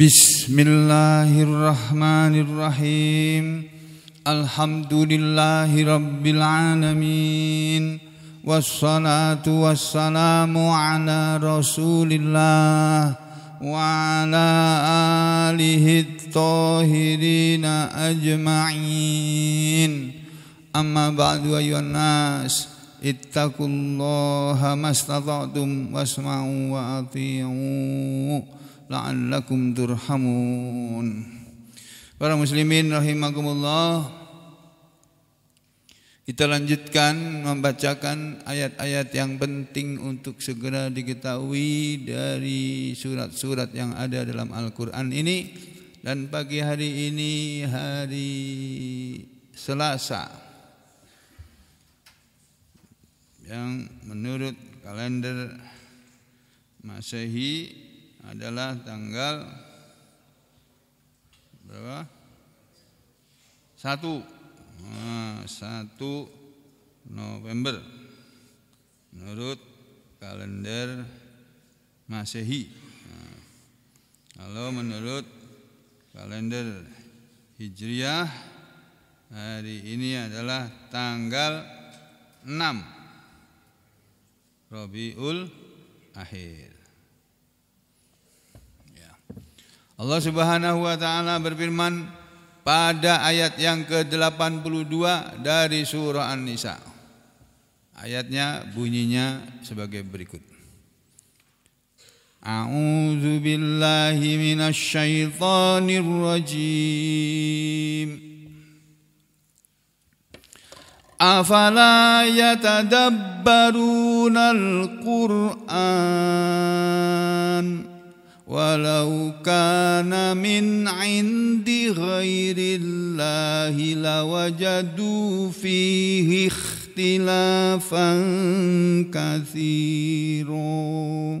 Bismillahirrahmanirrahim. Alhamdulillahi rabbil alamin. Wassalatu wassalamu ala rasulillah wa ala alihi thahirina ajma'in. Amma ba'du ayyuhan nas, ittaqullaha mastata'tum wasma'u wa ati'u la'allakum turhamun. Para muslimin rahimakumullah, kita lanjutkan membacakan ayat-ayat yang penting untuk segera diketahui dari surat-surat yang ada dalam Al-Quran ini. Dan pagi hari ini hari Selasa, yang menurut kalender Masehi adalah tanggal berapa? 1 November menurut kalender Masehi. Kalau menurut kalender Hijriah, hari ini adalah tanggal 6 Rabiul akhir. Allah Subhanahu wa taala berfirman pada ayat yang ke-82 dari surah An-Nisa. Ayatnya bunyinya sebagai berikut. A'udzu billahi minasy syaithanir rajim. Afala yatadabbarunal Qur'an walau kana min 'indi ghairillahi lawajadu fihi ikhtilafan katsira.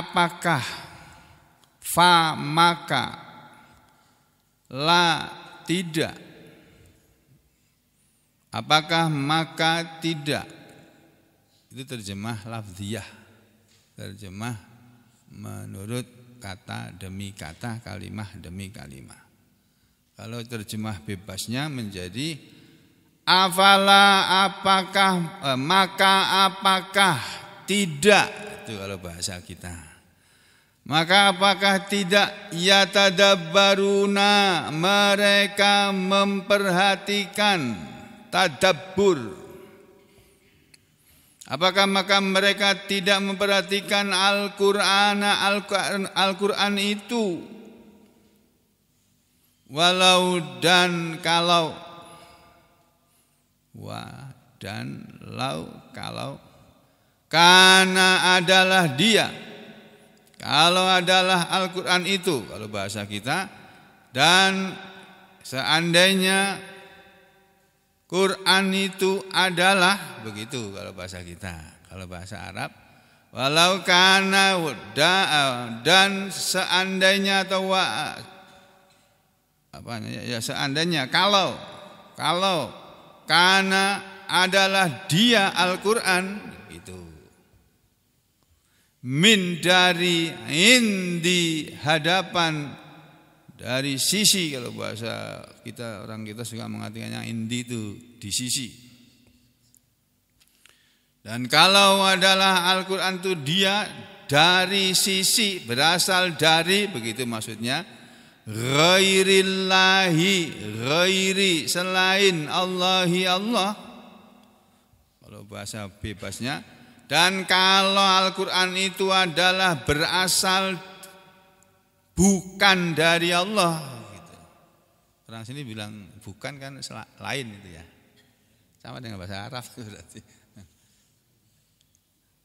Apakah, fa maka, la tidak. Apakah maka tidak? Itu terjemah lafziyah, terjemah menurut kata demi kata, kalimah demi kalimah. Kalau terjemah bebasnya menjadi afala apakah, maka apakah tidak. Itu kalau bahasa kita. Maka apakah tidak yatadabbaruna, mereka memperhatikan, tadabbur. Apakah maka mereka tidak memperhatikan Al-Quran itu? Walau dan kalau. Wa dan lau kalau. Karena adalah dia. Kalau adalah Al-Quran itu. Kalau bahasa kita. Dan seandainya Quran itu adalah, begitu kalau bahasa kita. Kalau bahasa Arab, walau kana dan seandainya atau seandainya kalau kana adalah dia Al-Quran itu. Min dari indi hadapan, dari sisi. Kalau bahasa kita, orang kita suka mengatakannya indi itu di sisi. Dan kalau adalah Al-Quran itu dia dari sisi, berasal dari, begitu maksudnya. Ghairillahi, ghairi selain Allahi Allah. Kalau bahasa bebasnya. Dan kalau Al-Quran itu adalah berasal bukan dari Allah, gitu. Orang sini bilang bukan kan lain itu ya, sama dengan bahasa Arab berarti.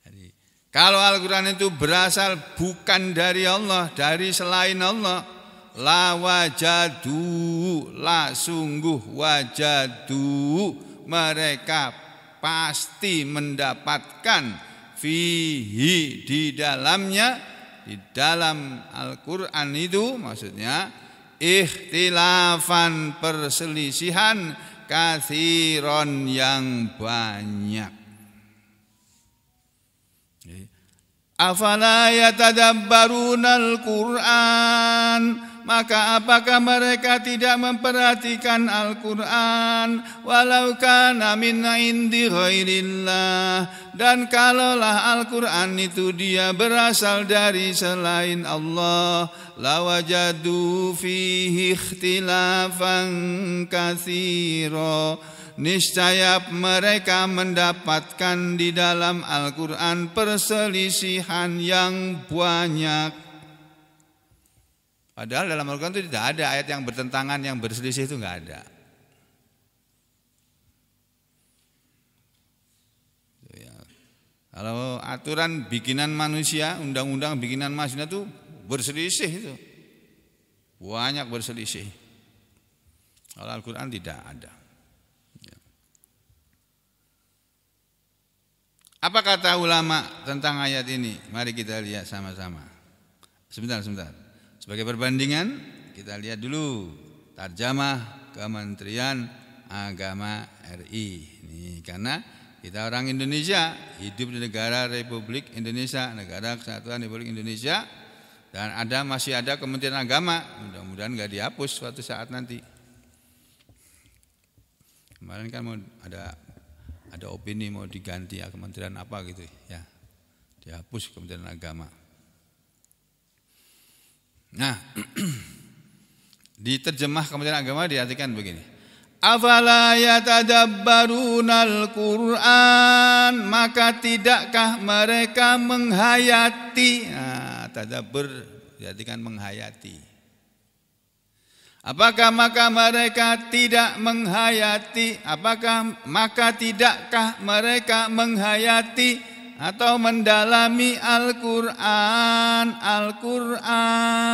Jadi, kalau Al-Quran itu berasal bukan dari Allah, dari selain Allah, la wajadu, la sungguh wajadu, mereka pasti mendapatkan fihi di dalamnya. Di dalam Al-Quran itu maksudnya ikhtilafan, perselisihan, katsiron yang banyak. Afala yatadabbarunal Qur'an, maka apakah mereka tidak memperhatikan Al-Qur'an, walau kana min 'indi ghairillah, dan kalaulah Al-Qur'an itu dia berasal dari selain Allah, lawajadu fihi ikhtilafan katsira, niscaya mereka mendapatkan di dalam Al-Quran perselisihan yang banyak. Padahal dalam Al-Quran itu tidak ada ayat yang bertentangan, yang berselisih itu nggak ada. Kalau aturan bikinan manusia, undang-undang bikinan manusia itu berselisih itu. Banyak berselisih. Kalau Al-Quran tidak ada. Apa kata ulama tentang ayat ini? Mari kita lihat sama-sama. Sebentar. Sebagai perbandingan, kita lihat dulu tarjamah Kementerian Agama RI. Nih, karena kita orang Indonesia, hidup di negara Republik Indonesia, negara kesatuan Republik Indonesia, dan masih ada Kementerian Agama. Mudah-mudahan nggak dihapus suatu saat nanti. Kemarin kan mau ada opini mau diganti ya, kementerian apa gitu ya, dihapus Kementerian Agama. Nah, di terjemah Kementerian Agama diartikan begini: Afala yatadabbarunal Qur'an, maka tidakkah mereka menghayati? Nah, tadabbur diartikan menghayati. Apakah maka mereka tidak menghayati? Atau mendalami Al-Quran?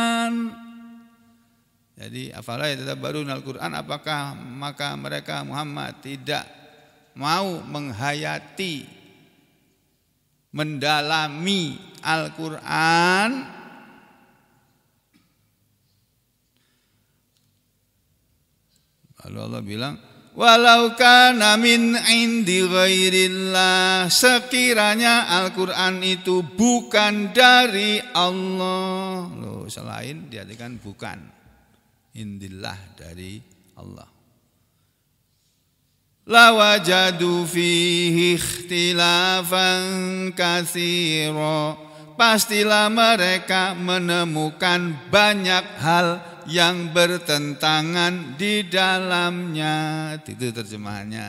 Jadi afala yatadabbaruna Al-Quran, apakah maka mereka Muhammad tidak mau menghayati, mendalami Al-Quran? Lalu Allah bilang, walau kana min 'indi ghairillah, sekiranya Al-Quran itu bukan dari Allah. Loh, selain diartikan bukan, indillah, dari Allah. Lawajadu fihi ikhtilafan katsira, pastilah mereka menemukan banyak hal yang bertentangan di dalamnya. Itu terjemahannya.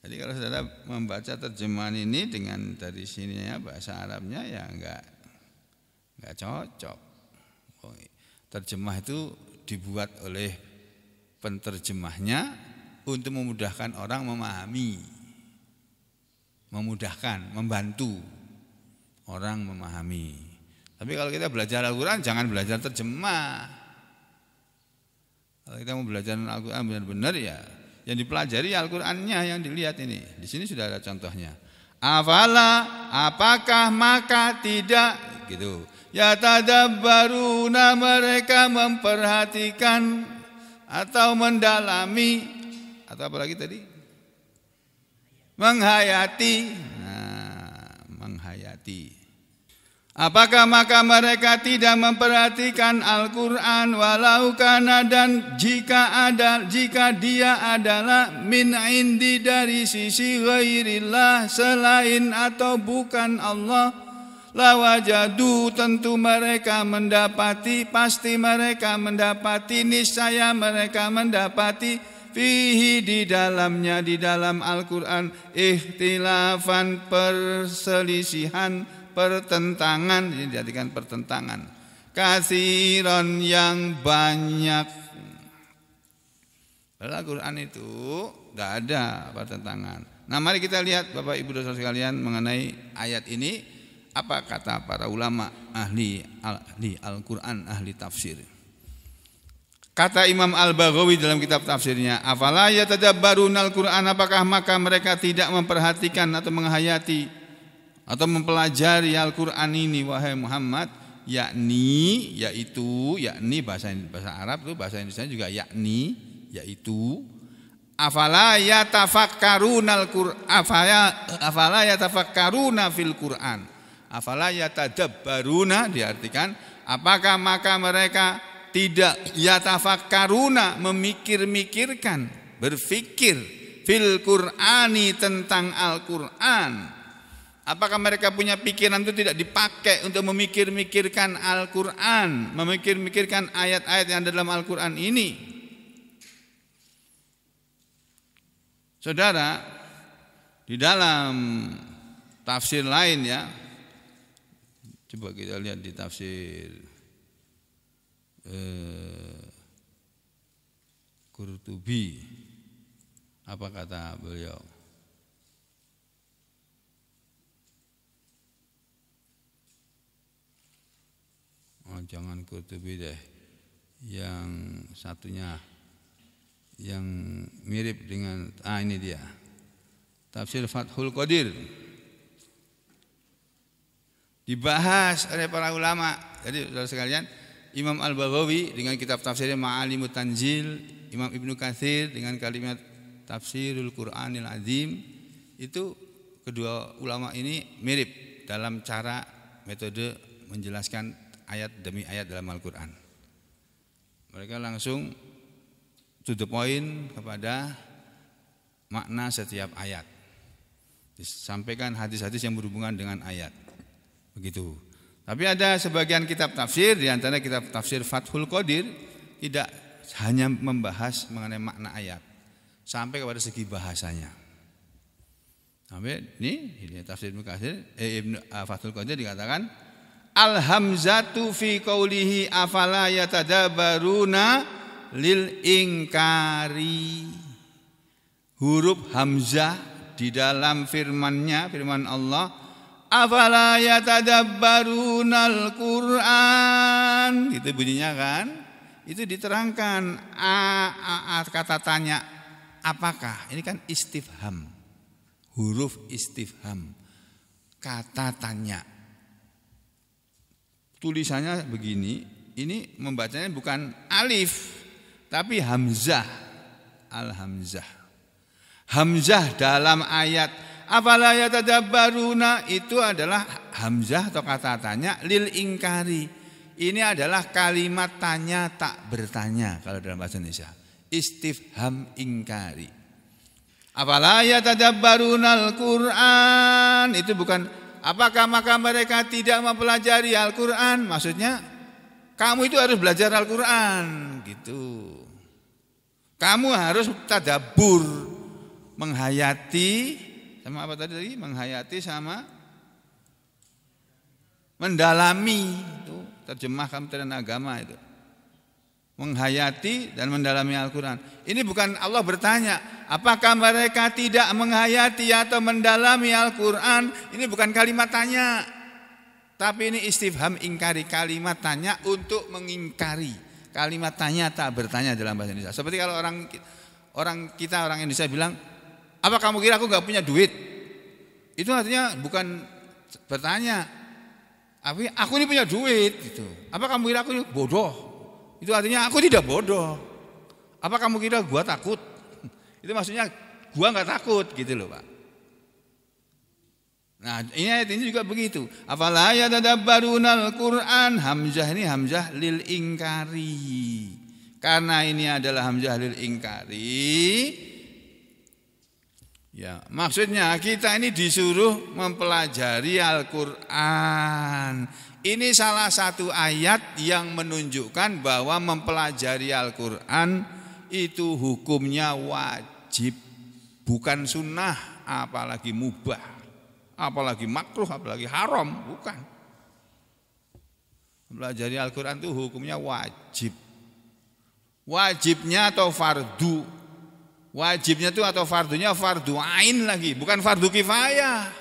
Jadi kalau saudara membaca terjemahan ini dengan dari sininya, bahasa Arabnya, ya nggak cocok. Terjemah itu dibuat oleh penterjemahnya untuk memudahkan orang memahami, memudahkan, membantu orang memahami. Tapi kalau kita belajar Al-Quran, jangan belajar terjemah. Kalau kita mau belajar Al-Quran benar-benar, ya yang dipelajari Al-Qurannya, yang dilihat ini. Di sini sudah ada contohnya. Afala, apakah maka tidak, gitu. Ya tadabbaruna, mereka memperhatikan atau mendalami, atau apalagi tadi? Menghayati. Nah, menghayati. Apakah maka mereka tidak memperhatikan Al-Quran, walau kana, dan jika dia adalah min 'indi, dari sisi ghairillah, selain atau bukan Allah, lawajadu, tentu mereka mendapati, pasti mereka mendapati, niscaya mereka mendapati, fihi, di dalamnya, di dalam Al-Quran, ikhtilafan, perselisihan, pertentangan. Ini dijadikan pertentangan, katsiran, yang banyak. Padahal Al-Quran itu tidak ada pertentangan. Nah, mari kita lihat Bapak Ibu dan saudara sekalian mengenai ayat ini, apa kata para ulama ahli Al-Quran, ahli tafsir. Kata Imam Al-Baghawi dalam kitab tafsirnya, afala yatadabbaruna Al-Quran, apakah maka mereka tidak memperhatikan atau menghayati atau mempelajari Al-Quran ini, wahai Muhammad, yakni bahasa Arab itu, bahasa Indonesia juga yaitu afala yatafakkaruna fil Qur'an, Afala yatadabbaruna diartikan apakah maka mereka tidak yatafakkaruna memikir-mikirkan, berfikir fil Qur'ani tentang Al-Qur'an. Apakah mereka punya pikiran itu tidak dipakai untuk memikir-mikirkan Al-Qur'an, memikir-mikirkan ayat-ayat yang ada dalam Al-Qur'an ini? Saudara, di dalam tafsir lain ya, coba kita lihat di tafsir Qurtubi, apa kata beliau? Oh, jangan Qurtubi deh, yang satunya yang mirip dengan ini dia, tafsir Fathul Qadir. Dibahas oleh para ulama. Jadi saudara sekalian, Imam Al-Baghawi dengan kitab tafsirnya Ma'alimut Tanzil, Imam Ibnu Katsir dengan kalimat Tafsirul Qur'anil Azim, itu kedua ulama ini mirip dalam cara metode menjelaskan ayat demi ayat dalam Al-Qur'an. Mereka langsung to the point kepada makna setiap ayat. Disampaikan hadis-hadis yang berhubungan dengan ayat. Begitu. Tapi ada sebagian kitab tafsir, di antara kitab tafsir Fathul Qadir, tidak hanya membahas mengenai makna ayat, sampai kepada segi bahasanya. Sampai ini tafsir Fathul Qadir dikatakan Al-hamzatu fi qawlihi afala yatadabbaruna lil ingkari. Huruf hamzah di dalam firmannya, firman Allah, afala yatadabbarunal Qur'an, itu bunyinya kan, itu diterangkan kata tanya apakah, ini kan istifham, huruf istifham, kata tanya. Tulisannya begini, ini membacanya bukan alif tapi hamzah, al-hamzah. Hamzah dalam ayat afala yatadabbaruna itu adalah hamzah atau kata tanya lil ingkari. Ini adalah kalimat tanya tak bertanya kalau dalam bahasa Indonesia. Istifham ingkari. Afala yatadabbarunal Qur'an itu bukan apakah maka mereka tidak mempelajari Al-Qur'an? Maksudnya kamu itu harus belajar Al-Qur'an gitu. Kamu harus tadabbur, menghayati sama apa tadi? Menghayati sama mendalami, itu terjemah Kementerian Agama itu. Menghayati dan mendalami Al-Qur'an. Ini bukan Allah bertanya, apakah mereka tidak menghayati atau mendalami Al-Qur'an? Ini bukan kalimat tanya. Tapi ini istifham ingkari, kalimat tanya untuk mengingkari. Kalimat tanya tak bertanya dalam bahasa Indonesia. Seperti kalau orang Indonesia bilang, apa kamu kira aku gak punya duit? Itu artinya bukan bertanya, aku ini punya duit gitu. Apa kamu kira aku ini bodoh? Itu artinya aku tidak bodoh. Apa kamu kira gua takut? Itu maksudnya gua nggak takut gitu loh Pak. Nah ini ayat ini juga begitu. Afala yatadabbarunal Qur'an, hamzah ini hamzah lil ingkari. Karena ini adalah hamzah lil ingkari. Ya, maksudnya kita ini disuruh mempelajari Al-Qur'an. Ini salah satu ayat yang menunjukkan bahwa mempelajari Al-Qur'an itu hukumnya wajib, bukan sunnah, apalagi mubah, apalagi makruh, apalagi haram, bukan. Mempelajari Al-Qur'an itu hukumnya wajib. Wajibnya atau fardu? Wajibnya itu atau fardunya fardu ain lagi, bukan fardu kifayah.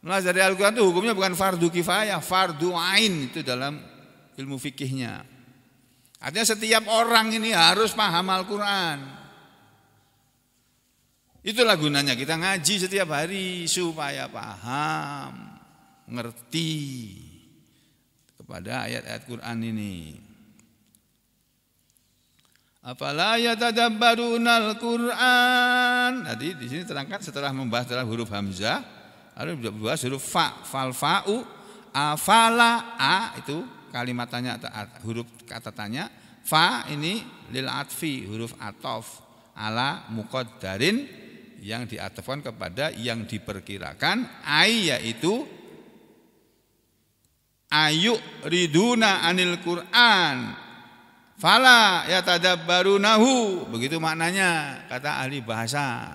Mempelajari Al-Qur'an itu hukumnya bukan fardu kifayah, fardu ain itu dalam ilmu fikihnya. Artinya setiap orang ini harus paham Al-Qur'an. Itulah gunanya kita ngaji setiap hari supaya paham, ngerti kepada ayat-ayat Qur'an ini. Afala yatadabbarunal Qur'an. Tadi di sini terangkan setelah membahas huruf hamzah, Ada bahas huruf fa, fal fa'u, afala a itu kalimat tanya huruf kata tanya. Fa ini lil atfi huruf atof ala muqaddarin yang diatofkan kepada yang diperkirakan. Ai yaitu ayu riduna anil Qur'an fala yatadabbarunahu, begitu maknanya kata ahli bahasa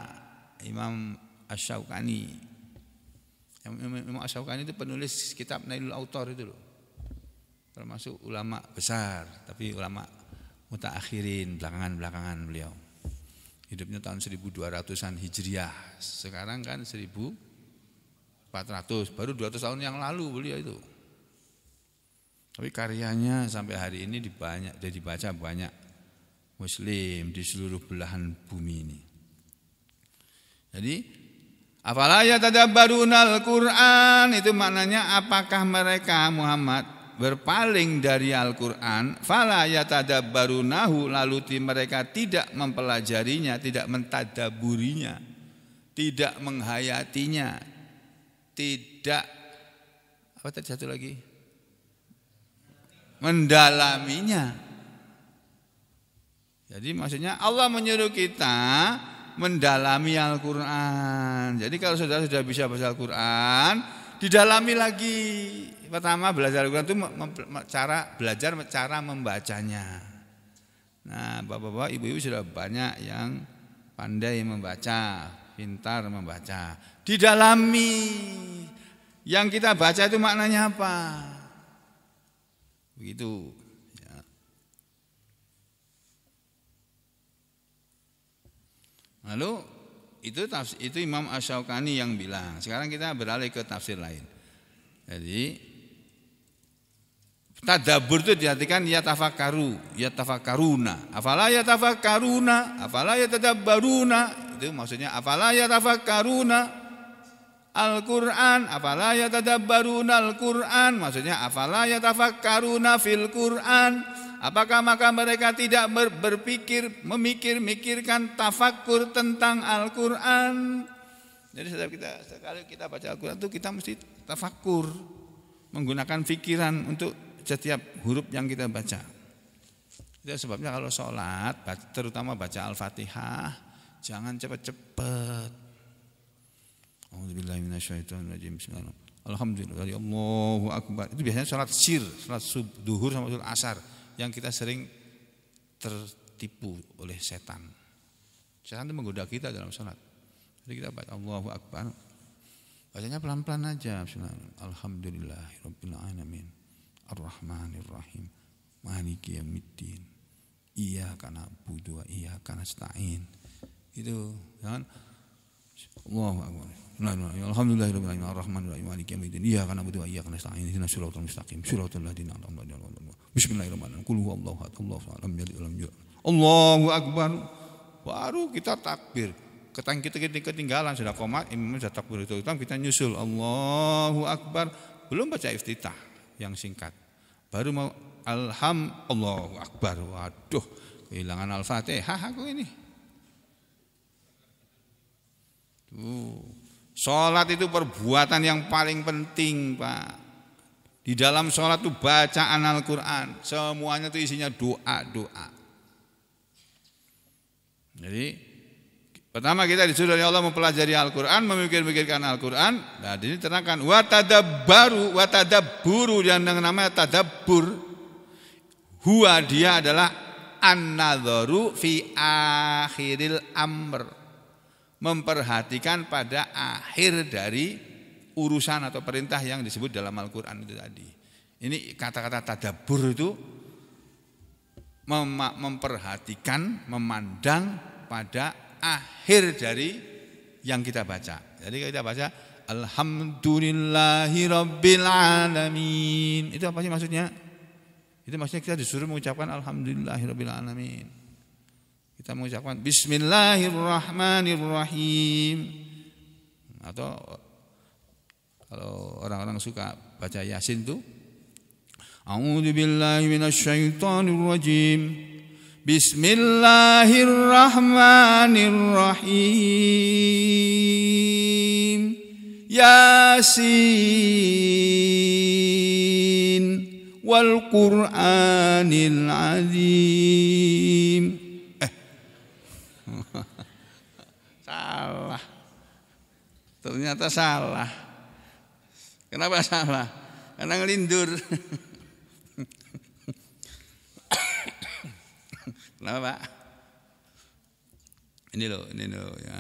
Imam Asy-Syaukani. Imam Asy-Syaukani itu penulis kitab Nailul Authar itu loh, termasuk ulama besar tapi ulama mutaakhirin belakangan-belakangan beliau. Hidupnya tahun 1200-an Hijriah, sekarang kan 1400, baru 200 tahun yang lalu beliau itu. Tapi karyanya sampai hari ini dibaca banyak muslim di seluruh belahan bumi ini. Jadi afala yatadabbarunal Qur'an itu maknanya apakah mereka Muhammad berpaling dari Al-Qur'an, fala yatadabbarunahu lalu mereka tidak mempelajarinya, tidak mentadaburinya, tidak menghayatinya, tidak apa tadi satu lagi? Mendalaminya. Jadi maksudnya Allah menyuruh kita mendalami Al-Quran. Jadi kalau saudara sudah bisa bahasa Al-Quran, didalami lagi. Pertama belajar Al-Quran itu cara membacanya. Nah bapak-bapak, ibu-ibu sudah banyak yang pandai membaca, pintar membaca. Didalami. Yang kita baca itu maknanya apa? Begitu ya. Lalu itu Imam Asy-Syaukani yang bilang. Sekarang kita beralih ke tafsir lain. Jadi tadabbur itu diartikan yatafakkaru, yatafakkaruna. Afala yatafakkaruna, afala yatadabbaruna. Itu maksudnya afala yatafakkaruna Al-Quran, afala yatadabbaruna Al-Quran, maksudnya afala yatafakkaruna fil Quran, apakah maka mereka tidak berpikir, memikirkan tafakkur tentang Al-Quran. Jadi sekali kita baca Al-Quran itu kita mesti tafakkur, menggunakan pikiran untuk setiap huruf yang kita baca. Itu sebabnya kalau sholat, terutama baca Al-Fatihah, jangan cepat-cepat. Alhamdulillah, Allahu Akbar. Itu biasanya sholat duhur sama sholat asar yang kita sering tertipu oleh setan. Setan itu menggoda kita dalam sholat. Jadi kita baca Allahu Akbar, bacanya pelan-pelan aja. Alhamdulillahirrabbilalamin, Ar-Rahmanirrahim, Maliki yaumiddin, Iyyaka na'budu wa iyyaka nasta'in. Itu kan Allahu Akbar. Alhamdulillahirabbil alamin arrahmanir rahim maliki yaumiddin iyyaka na'budu wa iyyaka nasta'in ihdinas siratal mustaqim siratal ladzina an'amta 'alaihim bismillahirrahmanirrahim qul huwallahu ahad allahu samad lam yalid walam yulad Allahu Akbar. Baru kita takbir. Ketinggalan sudah koma, imam sudah takbir itu kita nyusul Allahu Akbar, belum baca iftitah yang singkat. Baru mau Allahu Akbar. Waduh, kehilangan Al-Fatihah aku ini. Sholat itu perbuatan yang paling penting, Pak. Di dalam sholat itu bacaan Al-Quran, semuanya itu isinya doa. Jadi pertama kita disuruh oleh Allah mempelajari Al-Quran, memikirkan Al-Quran. Nah, ini terangkan watadabburu yang namanya tadabbur. Huwa dia adalah an-nadharu fi akhiril amr, memperhatikan pada akhir dari urusan atau perintah yang disebut dalam Al-Quran itu tadi. Ini kata-kata tadabbur itu memperhatikan, memandang pada akhir dari yang kita baca. Jadi kita baca Alhamdulillahirrabbilalamin, itu apa sih maksudnya? Itu maksudnya kita disuruh mengucapkan Alhamdulillahirrabbilalamin. Kita mengucapkan Bismillahirrahmanirrahim. Atau kalau orang-orang suka baca Yasin itu A'udzubillahi minasyaitonirrajim Bismillahirrahmanirrahim Yasin wal Qur'anil Azim. Salah. Ternyata salah. Kenapa salah? Karena ngelindur. Kenapa, Pak? Ini loh ya.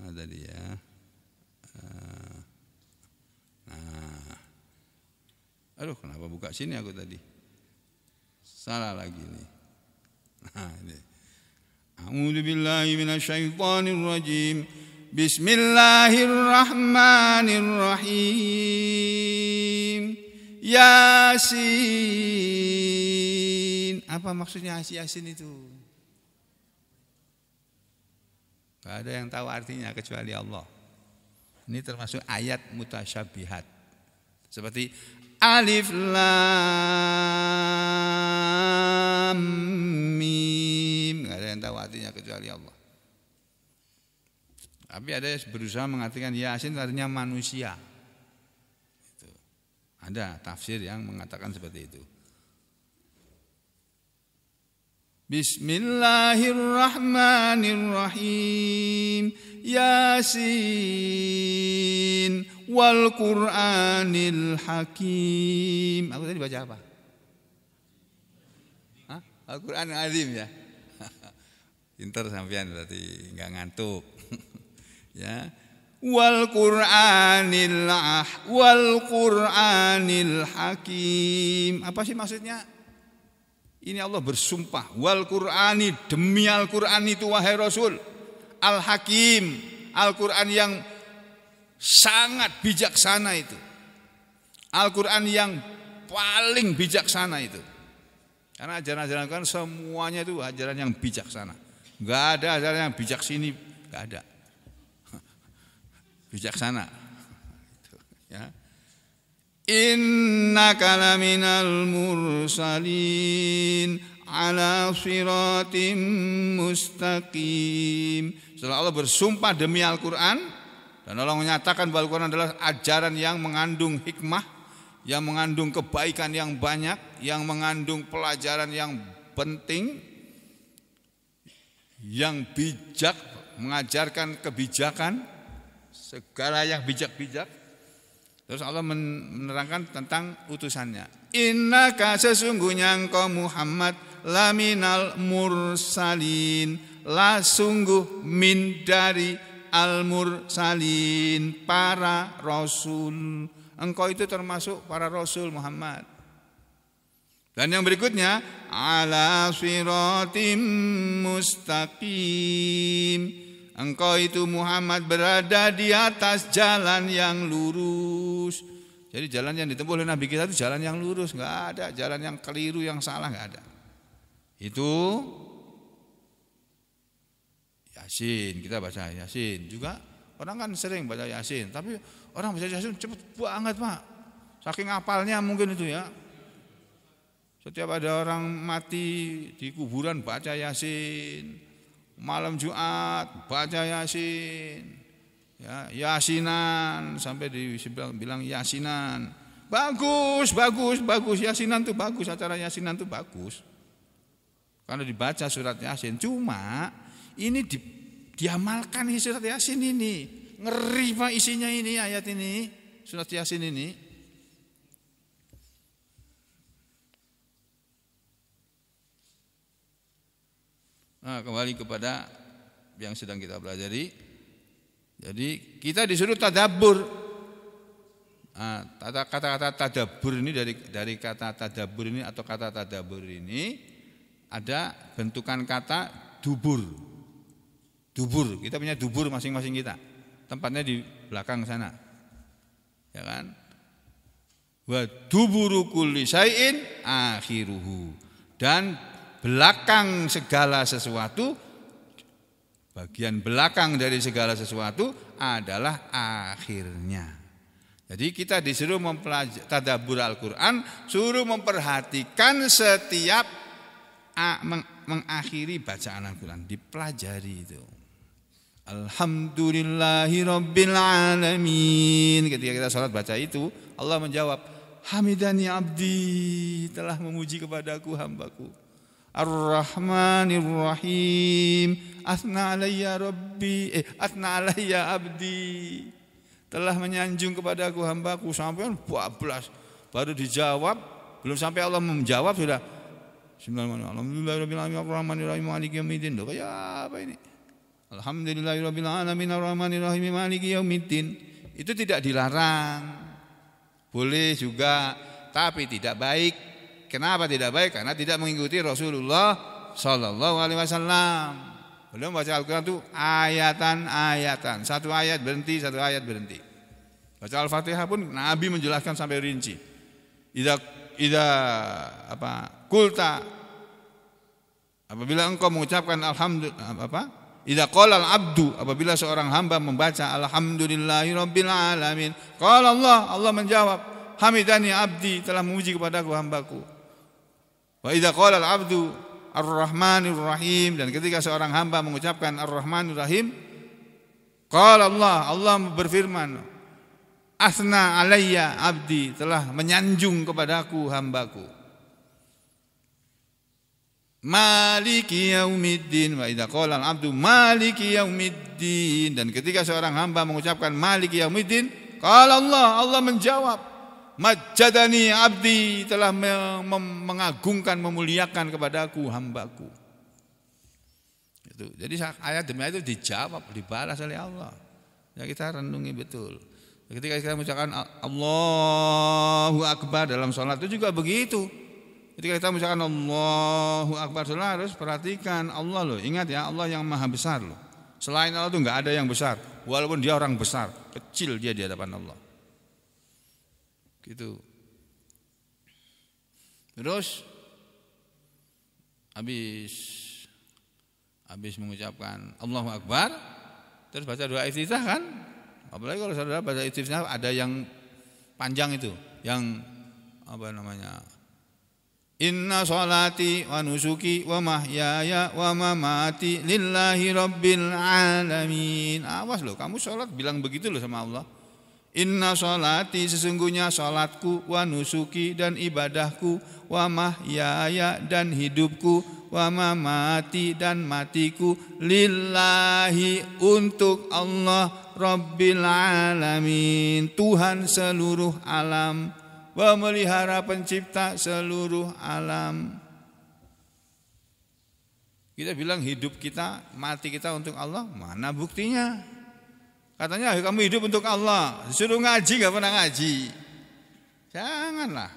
Nah, tadi ya. Nah. Aduh, kenapa buka sini aku tadi? Salah lagi nih. Nah, ini. A'udzubillahi minasyaitonirrajim. Bismillahirrahmanirrahim. Yasin. Apa maksudnya Yasin itu? Gak ada yang tahu artinya kecuali Allah. Ini termasuk ayat mutasyabihat. Seperti Alif Lam Mim. Gak ada yang tahu artinya kecuali Allah. Tapi ada yang berusaha mengartikan Yasin artinya manusia. Itu. Ada tafsir yang mengatakan seperti itu. Bismillahirrahmanirrahim. Yasin wal Qur'anil Hakim. Aku tadi baca apa? Hah? Al-Quranil Azim ya. Pintar sampean berarti nggak ngantuk. Ya. Wal Qur'anil Hakim. Apa sih maksudnya? Ini Allah bersumpah, wal Qur'ani, demi Al-Qur'an itu wahai Rasul, Al-Hakim, Al-Qur'an yang sangat bijaksana itu. Al-Qur'an yang paling bijaksana itu. Karena ajaran-ajaran Qur'an semuanya itu ajaran yang bijaksana. Enggak ada ajaran yang bijak sini, enggak ada. Bijaksana. Ya. Innaka laminal mursalin ala siratim mustaqim. Setelah Allah bersumpah demi Al-Quran, dan Allah menyatakan bahwa Al-Quran adalah ajaran yang mengandung hikmah, yang mengandung kebaikan yang banyak, yang mengandung pelajaran yang penting, yang bijak, mengajarkan kebijakan, segala yang bijak-bijak. Terus Allah menerangkan tentang utusannya. Innaka sesungguhnya engkau Muhammad laminal mursalin. La sungguh min dari al-mursalin, para rasul. Engkau itu termasuk para rasul Muhammad. Dan yang berikutnya ala siratim mustaqim. Engkau itu Muhammad berada di atas jalan yang lurus. Jadi jalan yang ditempuh oleh Nabi kita itu jalan yang lurus. Enggak ada jalan yang keliru, yang salah, enggak ada. Itu Yasin, kita baca Yasin juga. Orang kan sering baca Yasin, tapi orang baca Yasin cepet banget, Pak. Saking hafalnya mungkin itu ya. Setiap ada orang mati di kuburan baca Yasin. Malam Jumat baca Yasin, ya, Yasinan sampai dibilang Yasinan, bagus Yasinan tuh bagus, acara Yasinan tuh bagus, karena dibaca surat Yasin. Cuma ini diamalkan surat Yasin ini, ngeri Pak isinya ini, ayat ini, surat Yasin ini. Nah, kembali kepada yang sedang kita pelajari. Jadi kita disuruh tadabbur. Nah, kata-kata tadabbur ini dari kata tadabbur ini atau kata tadabbur ini ada bentukan kata dubur. Dubur, kita punya dubur masing-masing kita. Tempatnya di belakang sana. Ya kan? Wa duburu kulli syai'in akhiruhu. Dan belakang segala sesuatu, bagian belakang dari segala sesuatu adalah akhirnya. Jadi kita disuruh mempelajari tadabbur Al-Quran, suruh memperhatikan setiap mengakhiri bacaan Al-Quran, dipelajari itu. Alhamdulillahirrabbilalamin. Ketika kita sholat baca itu, Allah menjawab, Hamidani abdi, telah memuji kepadaku hambaku. Ar-Rahmanir-Rahim, athna alayya rabbi, athna alayya abdi, telah menyanjung kepadaku hambaku. Sampai 14 baru dijawab, belum sampai Allah menjawab sudah Bismillahirrahmanirrahim, Ar-Rahmanir-Rahim, maliki yaumiddin. Loh, kayak apa ini? Alhamdulillahirrabbilalamin, Ar-Rahmanir-Rahim, maliki yaumiddin. Itu tidak dilarang, boleh juga, tapi tidak baik. Kenapa tidak baik? Karena tidak mengikuti Rasulullah Shallallahu Alaihi Wasallam. Belum baca Al-Quran itu ayatan-ayatan, satu ayat berhenti, satu ayat berhenti. Baca Al-Fatihah pun Nabi menjelaskan sampai rinci. Kulta, apabila engkau mengucapkan alhamdulillah, Idza qala al-'abdu, apabila seorang hamba membaca alhamdulillahirabbil alamin, qala Allah menjawab, hamidani abdi, telah memuji kepadaku hambaku. Wa idza qala al-'abdu ar-rahmanir rahim, dan ketika seorang hamba mengucapkan ar-rahmanir rahim, qala Allah berfirman, asna alayya abdi, telah menyanjung kepadaku hambaku. Maliki yaumiddin, wa idza qala al-'abdu maliki yaumiddin, dan ketika seorang hamba mengucapkan maliki yaumiddin, qala Allah menjawab, majjadani abdi, telah mengagungkan, memuliakan kepadaku hambaku. Itu. Jadi ayat demi ayat itu dijawab, dibalas oleh Allah. Ya, kita renungi betul. Ketika kita mengucapkan Allahu Akbar dalam sholat itu juga begitu. Ketika kita mengucapkan Allahu Akbar, saudara harus perhatikan Allah loh. Ingat ya, Allah yang maha besar loh. Selain Allah itu nggak ada yang besar. Walaupun dia orang besar, kecil dia di hadapan Allah. Gitu. Terus habis mengucapkan Allahu Akbar, terus baca doa iftitah kan? Apalagi kalau saudara baca iftitah ada yang panjang itu, yang Inna salati wa nusuki wa mahyaya wa mamati lillahi rabbil alamin. Awas loh, kamu sholat bilang begitu loh sama Allah. Inna salati, sesungguhnya sholatku, wa nusuki, dan ibadahku, wa mahyaya, dan hidupku, wa mamati, dan matiku, lillahi, untuk Allah rabbil alamin, Tuhan seluruh alam, memelihara pencipta seluruh alam. Kita bilang hidup kita, mati kita untuk Allah, mana buktinya? Katanya kamu hidup untuk Allah, disuruh ngaji nggak pernah ngaji. Janganlah.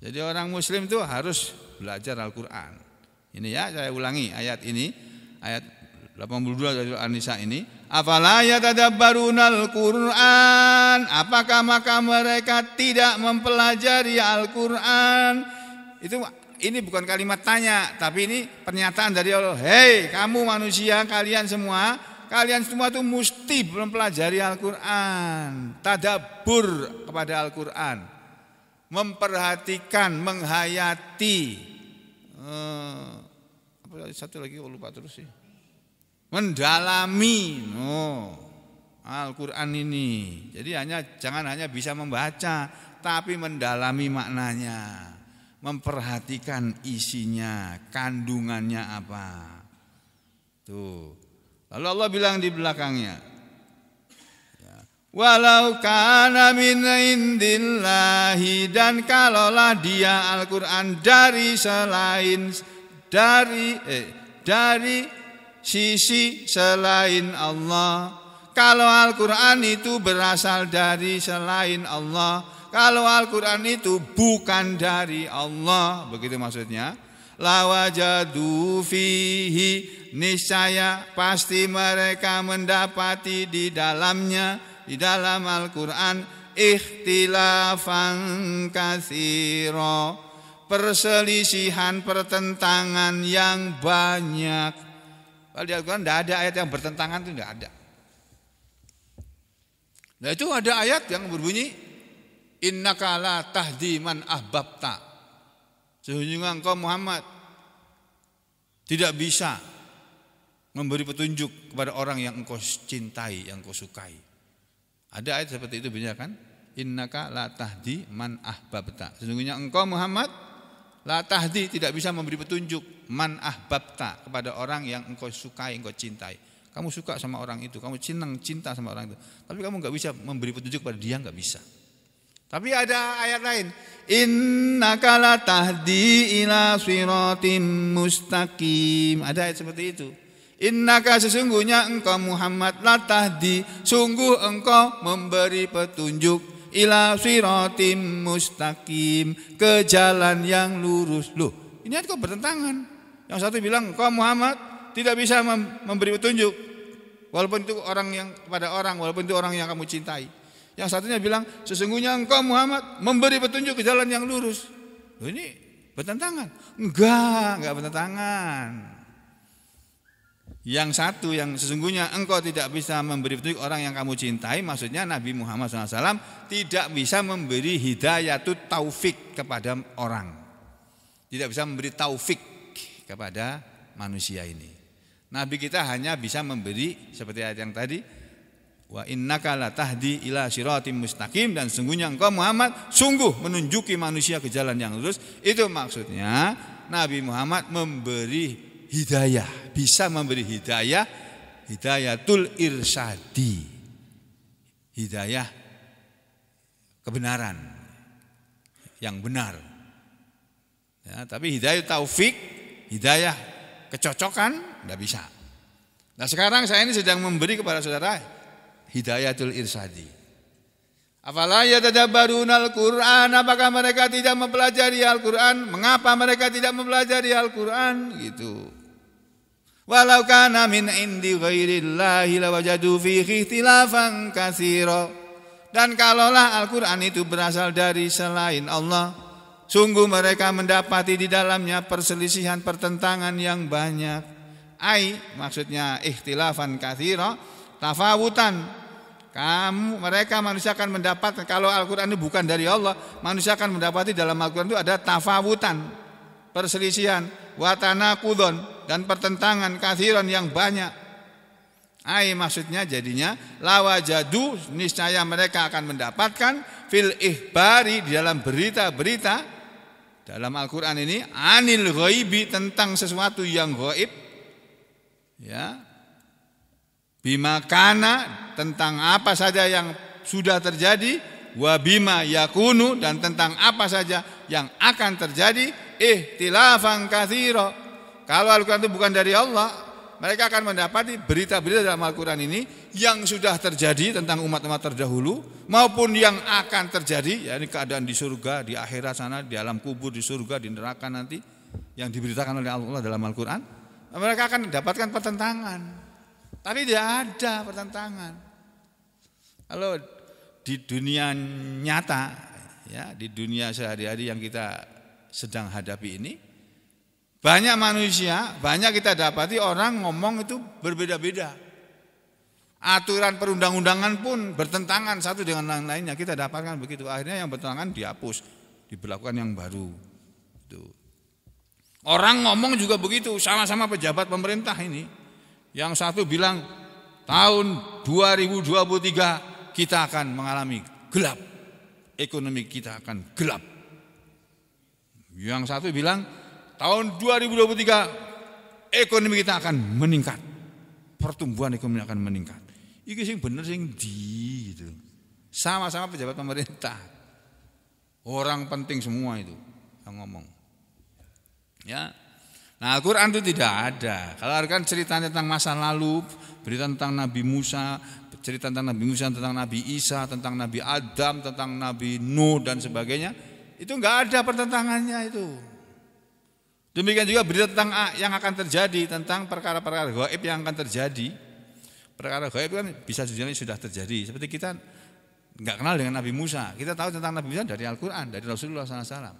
Jadi orang muslim itu harus belajar Al-Quran. Ini ya, saya ulangi ayat ini, ayat 82 dari An-Nisa ini, afala yatadabbarunal Qur'an, apakah maka mereka tidak mempelajari Al-Quran. Itu ini bukan kalimat tanya, tapi ini pernyataan dari Allah. Hei kamu manusia, kalian semua itu mesti mempelajari Al-Quran, tadabbur kepada Al-Quran, memperhatikan, menghayati. Satu lagi aku lupa terus sih. Mendalami Al-Quran ini. Jadi jangan hanya bisa membaca, tapi mendalami maknanya, memperhatikan isinya, kandungannya apa. Tuh. Lalu Allah bilang di belakangnya, walau kana min indillahi, dan kalaulah dia Al-Quran dari sisi selain Allah. Kalau Al-Quran itu berasal dari selain Allah, kalau Al-Quran itu bukan dari Allah, begitu maksudnya. Lawajadu fihi, niscaya pasti mereka mendapati di dalamnya, di dalam Al-Quran, ikhtilafan katsira, perselisihan, pertentangan yang banyak. Kalau di Al-Quran tidak ada ayat yang bertentangan, itu tidak ada. Nah itu ada ayat yang berbunyi, innaka la tahdi man ahbabta, sesungguhnya engkau Muhammad tidak bisa memberi petunjuk kepada orang yang engkau cintai, yang engkau sukai. Ada ayat seperti itu, benar kan? Innaka la tahdi man ahbabta. Sesungguhnya engkau Muhammad la tahdi, tidak bisa memberi petunjuk man ahbabta, kepada orang yang engkau sukai, engkau cintai. Kamu suka sama orang itu, kamu cinta sama orang itu, tapi kamu nggak bisa memberi petunjuk pada dia, nggak bisa. Tapi ada ayat lain, innaka la tahdi ila siratim mustaqim. Ada ayat seperti itu. Innaka, sesungguhnya engkau Muhammad la tahdi, sungguh engkau memberi petunjuk, ila siratim mustaqim, ke jalan yang lurus. Loh, ini kok bertentangan. Yang satu bilang engkau Muhammad tidak bisa memberi petunjuk, walaupun itu orang yang kepada orang, walaupun itu orang yang kamu cintai. Yang satunya bilang sesungguhnya engkau Muhammad memberi petunjuk ke jalan yang lurus. Loh, ini bertentangan. Enggak bertentangan. Yang satu yang sesungguhnya engkau tidak bisa memberi petunjuk orang yang kamu cintai, maksudnya Nabi Muhammad SAW tidak bisa memberi hidayah itu, taufik kepada orang, tidak bisa memberi taufik kepada manusia ini. Nabi kita hanya bisa memberi seperti ayat yang tadi, wa innaka la tahdi ila siratim mustaqim, dan sesungguhnya engkau Muhammad sungguh menunjuki manusia ke jalan yang lurus. Itu maksudnya Nabi Muhammad memberi hidayah, bisa memberi hidayah, hidayatul irsyadi, hidayah kebenaran, yang benar. Ya, tapi hidayah taufik, hidayah kecocokan, tidak bisa. Nah, sekarang saya ini sedang memberi kepada saudara hidayatul irsyadi. Afala yatadabbarunal Qur'an, apakah mereka tidak mempelajari Al-Quran? Mengapa mereka tidak mempelajari Al-Quran? Gitu. Walau kana min indi ghairillahi lawajadu fihi ikhtilafan katsira. Dan kalaulah Al-Quran itu berasal dari selain Allah, sungguh mereka mendapati di dalamnya perselisihan, pertentangan yang banyak. Ai, maksudnya ikhtilafan katsira, tafawutan. Mereka manusia akan mendapatkan, kalau Al-Quran itu bukan dari Allah, manusia akan mendapati dalam Al-Quran itu ada tafawutan, perselisihan, watanakudon, dan pertentangan, kathiran, yang banyak. Ai, maksudnya jadinya lawajadu, niscaya mereka akan mendapatkan fil ihbari, di dalam berita-berita dalam Al-Quran ini, anil ghaibi, tentang sesuatu yang ghaib, ya, bima kana, tentang apa saja yang sudah terjadi, wa bima yakunu, dan tentang apa saja yang akan terjadi, ihtilafan katsira. Kalau Al-Quran itu bukan dari Allah, mereka akan mendapati berita-berita dalam Al-Quran ini yang sudah terjadi tentang umat-umat terdahulu, maupun yang akan terjadi, yakni keadaan di surga, di akhirat sana, di alam kubur, di surga, di neraka nanti, yang diberitakan oleh Allah dalam Al-Quran. Mereka akan mendapatkan pertentangan, tapi tidak ada pertentangan. Kalau di dunia nyata, ya, di dunia sehari-hari yang kita sedang hadapi ini, banyak manusia, banyak kita dapati orang ngomong itu berbeda-beda. Aturan perundang-undangan pun bertentangan satu dengan yang lainnya. Kita dapatkan begitu. Akhirnya yang bertentangan dihapus, diberlakukan yang baru. Tuh. Orang ngomong juga begitu, sama-sama pejabat pemerintah ini. Yang satu bilang tahun 2023 kita akan mengalami gelap, ekonomi kita akan gelap. Yang satu bilang tahun 2023 ekonomi kita akan meningkat, pertumbuhan ekonomi akan meningkat. Iki sing bener sing di, gitu. Sama-sama pejabat pemerintah, orang penting semua itu yang ngomong. Ya, nah Al-Quran itu tidak ada. Kalau Al-Quran ceritanya tentang masa lalu, berita tentang Nabi Musa, cerita tentang Nabi Musa, tentang Nabi Isa, tentang Nabi Adam, tentang Nabi Nuh dan sebagainya, itu nggak ada pertentangannya itu. Demikian juga berita tentang yang akan terjadi, tentang perkara-perkara gaib yang akan terjadi. Perkara gaib kan bisa jadi sudah terjadi. Seperti kita nggak kenal dengan Nabi Musa, kita tahu tentang Nabi Musa dari Al-Quran, dari Rasulullah SAW.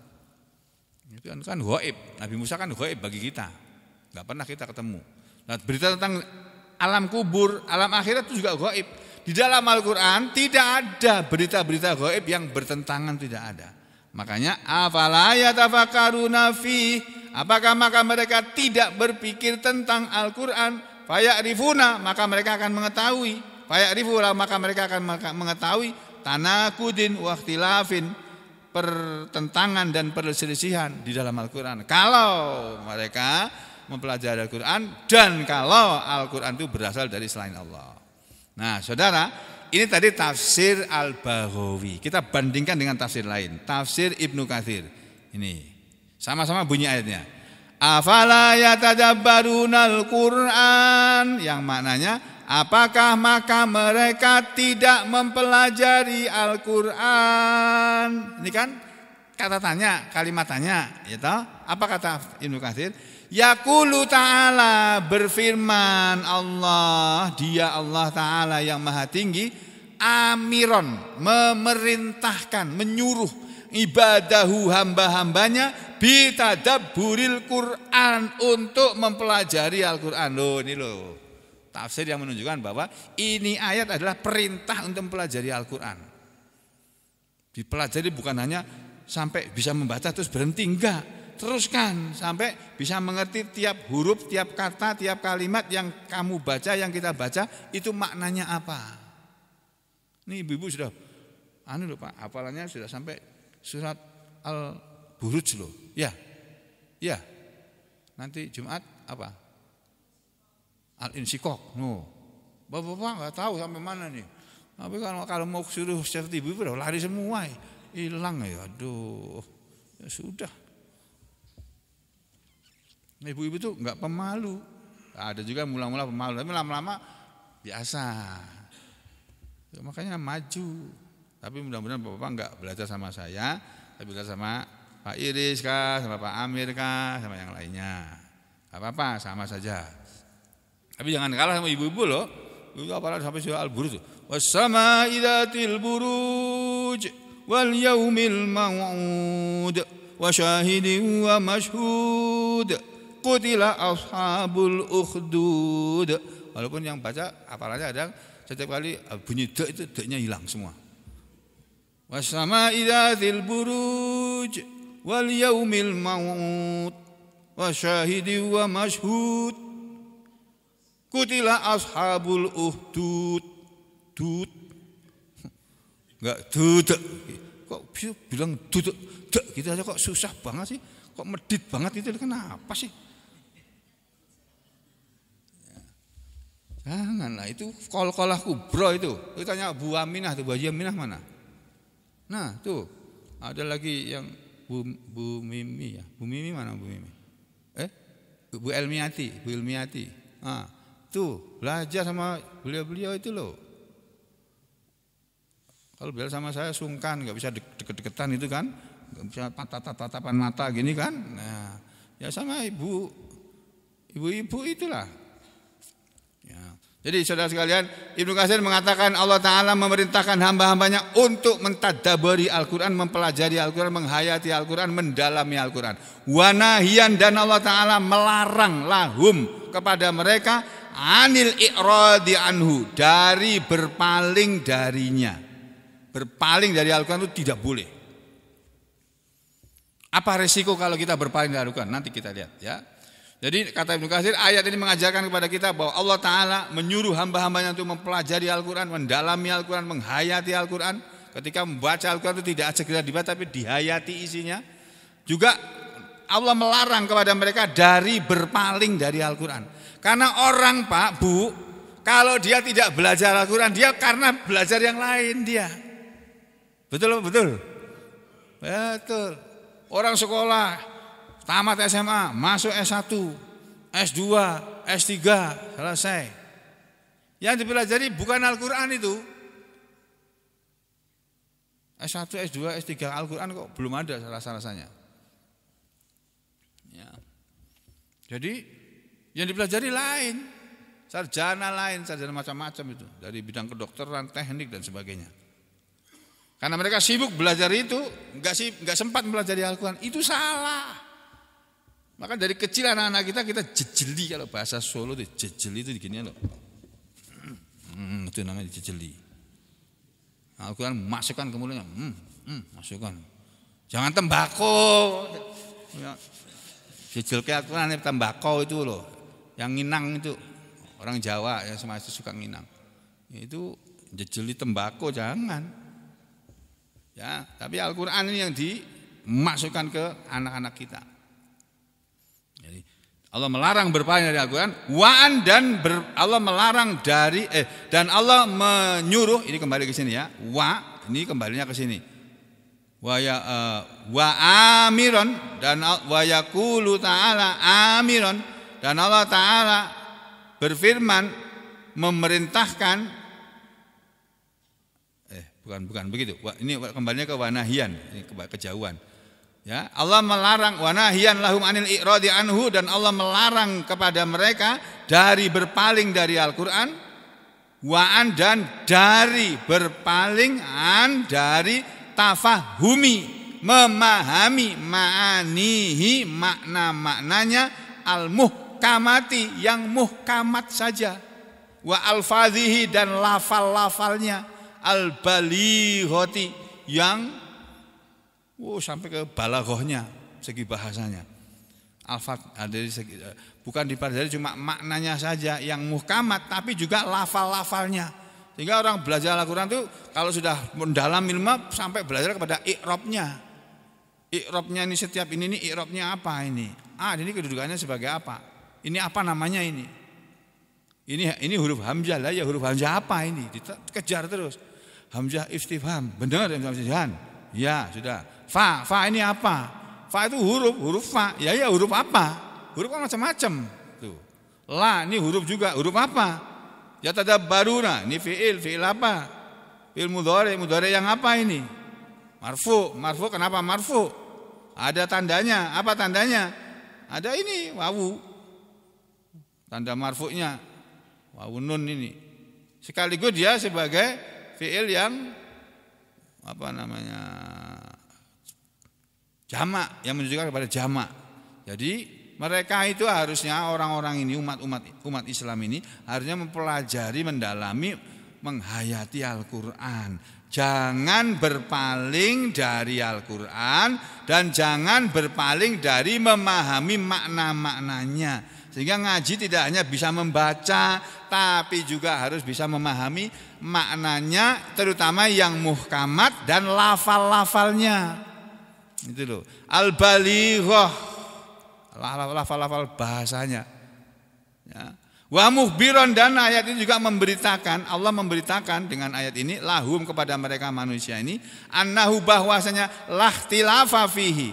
Itu kan gaib. Nabi Musa kan gaib bagi kita, nggak pernah kita ketemu. Nah, berita tentang alam kubur, alam akhirat itu juga gaib. Di dalam Al-Quran tidak ada berita-berita gaib yang bertentangan, tidak ada. Makanya afala yatafakkaruna fi, apakah maka mereka tidak berpikir tentang Al-Quran? faya'rifuna, maka mereka akan mengetahui, faya'rifuna, maka mereka akan mengetahui tanakudin wa ikhtilafin, pertentangan dan perselisihan di dalam Al-Qur'an. Kalau mereka mempelajari Al-Qur'an dan kalau Al-Qur'an itu berasal dari selain Allah. Nah, saudara, ini tadi tafsir Al-Baghawi. Kita bandingkan dengan tafsir lain, tafsir Ibnu Katsir. Ini sama-sama bunyi ayatnya. Afala yatadabbarunal Qur'an, yang maknanya apakah maka mereka tidak mempelajari Al-Qur'an? Ini kan kata tanya, kalimat tanya, ya toh? Apa kata Ibnu Katsir? Yaqulu ta'ala, berfirman Allah, dia Allah Ta'ala yang maha tinggi, amiron, memerintahkan, menyuruh ibadahu, hamba-hambanya, bitadabburil Qur'an, untuk mempelajari Al-Qur'an. Loh, ini loh tafsir yang menunjukkan bahwa ini ayat adalah perintah untuk mempelajari Al-Qur'an. Dipelajari bukan hanya sampai bisa membaca terus berhenti, enggak. Teruskan sampai bisa mengerti tiap huruf, tiap kata, tiap kalimat yang kamu baca, yang kita baca itu maknanya apa. Ini ibu-ibu sudah anu lho Pak, hafalannya sudah sampai surat Al-Buruj loh. Ya. Ya. Nanti Jumat apa? Al-Insyikok, no. Bapak-bapak nggak tahu sampai mana nih. Tapi kalau mau suruh safety ibu lari semua, hilang ya. Aduh, ya sudah. Ibu-ibu tuh nggak pemalu. Ada juga mula-mula pemalu, tapi lama-lama biasa. Ya, makanya maju. Tapi mudah-mudahan bapak-bapak nggak belajar sama saya, tapi belajar sama Pak Iris kah, sama Pak Amir kah, sama yang lainnya. Gak apa-apa, sama saja. Tapi jangan kalah sama ibu-ibu loh. Ibu apalagi sampai surah Al-Buruj. Wassama'i dzatil buruj wal yaumil mau'ud wa syahidin wa mashhud qutila ashabul ukhdud. Walaupun yang baca apalagi ada setiap kali bunyi de itu de-nya hilang semua. Wassama'i dzatil buruj wal yaumil mau'ud wa syahidin wa mashhud kutila ashabul uhdud. Dud enggak duduk, kok bisa bilang duduk dek gitu aja kok susah banget sih, kok medit banget itu kenapa sih? Janganlah itu kol-kolah kubro itu. Kita tanya Bu Aminah tuh, Bu Haji Aminah mana? Nah tuh ada lagi yang Bu Mimi ya, Bu Mimi mana Bu Mimi? Bu Elmiati, Bu Elmiati. Ah. Tuh, belajar sama beliau-beliau itu loh. Kalau belajar sama saya sungkan, nggak bisa deket-deketan itu kan, nggak bisa tatap-tatapan mata gini kan. Nah, ya sama ibu-ibu itulah. Ya. Jadi saudara sekalian, Ibnu Katsir mengatakan Allah Ta'ala memerintahkan hamba-hambanya untuk mentadaburi Al-Quran, mempelajari Al-Quran, menghayati Al-Quran, mendalami Al-Quran. Wanahian, dan Allah Ta'ala melarang lahum kepada mereka anil i'radi anhu, dari berpaling darinya. Berpaling dari Al-Quran itu tidak boleh. Apa resiko kalau kita berpaling dari Al-Quran? Nanti kita lihat ya. Jadi kata Ibnu Katsir, ayat ini mengajarkan kepada kita bahwa Allah Ta'ala menyuruh hamba-hambanya untuk mempelajari Al-Quran, mendalami Al-Quran, menghayati Al-Quran. Ketika membaca Al-Quran itu tidak segera dibaca tapi dihayati isinya. Juga Allah melarang kepada mereka dari berpaling dari Al-Quran. Karena orang Pak, Bu, kalau dia tidak belajar Al-Quran, dia karena belajar yang lain dia. Betul, betul. Betul. Orang sekolah, tamat SMA, masuk S1, S2, S3, selesai. Yang dipelajari bukan Al-Quran itu. S1, S2, S3, Al-Quran kok belum ada rasa-rasanya. Ya. Jadi yang dipelajari lain, sarjana macam-macam itu, dari bidang kedokteran, teknik dan sebagainya. Karena mereka sibuk belajar itu, nggak sempat mempelajari Al-Quran, itu salah. Maka dari kecil anak-anak kita jejeli, kalau bahasa Solo itu jejeli itu begini loh, itu namanya jejeli. Al-Quran masukkan ke mulutnya, masukkan, jangan tembakau, jejel ke Al-Quran tembakau itu loh. Yang nginang itu Orang Jawa ya semasa suka nginang. Itu jejeli tembakau jangan. Ya, tapi Al-Qur'an ini yang dimasukkan ke anak-anak kita. Jadi Allah melarang berpaling dari Al-Qur'an, Allah melarang dari dan Allah menyuruh, ini kembali ke sini ya. Wa, ini kembalinya ke sini. Wa amiron dan wa yaqulu ta'ala amiron, dan Allah Ta'ala berfirman memerintahkan bukan begitu. Ini kembalinya ke wanahian, ini kejauhan. Ya, Allah melarang wanahian lahum anil i'radi anhu, dan Allah melarang kepada mereka dari berpaling dari Al-Qur'an, wa'an dan dari berpaling an dari tafahumi, memahami ma'anihi, makna-maknanya al-muhkamati, yang muhkamat saja, wa alfazihi dan lafal-lafalnya, al-balighati yang sampai ke balaghahnya, segi bahasanya alfaz dari segi, bukan dipelajari cuma maknanya saja yang muhkamat, tapi juga lafal-lafalnya. Sehingga orang belajar Al-Quran itu kalau sudah mendalam ilmu sampai belajar kepada i'rabnya. I'rabnya ini setiap ini i'rabnya apa ini? Ini kedudukannya sebagai apa? Ini apa namanya ini? Ini huruf hamzah lah ya, huruf hamzah apa ini? Dikejar terus. Hamzah istifham. Benar ya hamzah istifham? Ya, sudah. Fa ini apa? Fa itu huruf fa. Ya huruf apa? Huruf kan macam-macam tuh. La ini huruf juga, huruf apa? Ya tadabbaruna, ini fi'il apa? Fi'il mudhari yang apa ini? Marfu, kenapa marfu? Ada tandanya, apa tandanya? Ada ini, wawu. Tanda marfu'nya, wawu nun ini. Sekaligus dia sebagai fi'il yang, jamak, yang menunjukkan kepada jamak. Jadi, mereka itu harusnya orang-orang ini, umat Islam ini harusnya mempelajari, mendalami, menghayati Al-Quran. Jangan berpaling dari Al-Quran dan jangan berpaling dari memahami makna-maknanya. Sehingga ngaji tidak hanya bisa membaca, tapi juga harus bisa memahami maknanya, terutama yang muhkamat dan lafal-lafalnya. Itu loh, al-balighah. Lafal-lafal bahasanya. Wa muhbiron, dan ayat ini juga memberitakan, Allah memberitakan dengan ayat ini lahum kepada mereka manusia ini, annahu bahwasanya lahtilafa fihi.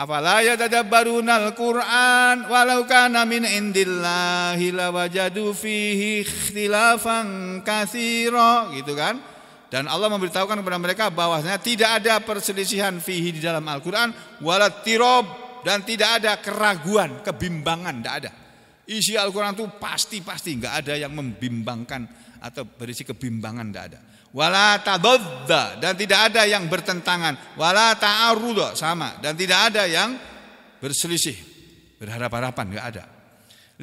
Afala yatadabbarunal Qur'an walau kana min indillahi lawajadu fihi ikhtilafan katsira, gitu kan? Dan Allah memberitahukan kepada mereka bahwasanya tidak ada perselisihan fihi di dalam Al-Qur'an, walattirob, dan tidak ada keraguan, kebimbangan, tidak ada. Isi Al-Quran itu pasti, nggak ada yang membimbangkan atau berisi kebimbangan, tidak ada. Wala tadodda, dan tidak ada yang bertentangan. Wala ta'arudha, sama, dan tidak ada yang berselisih, berharap-harapan, nggak ada.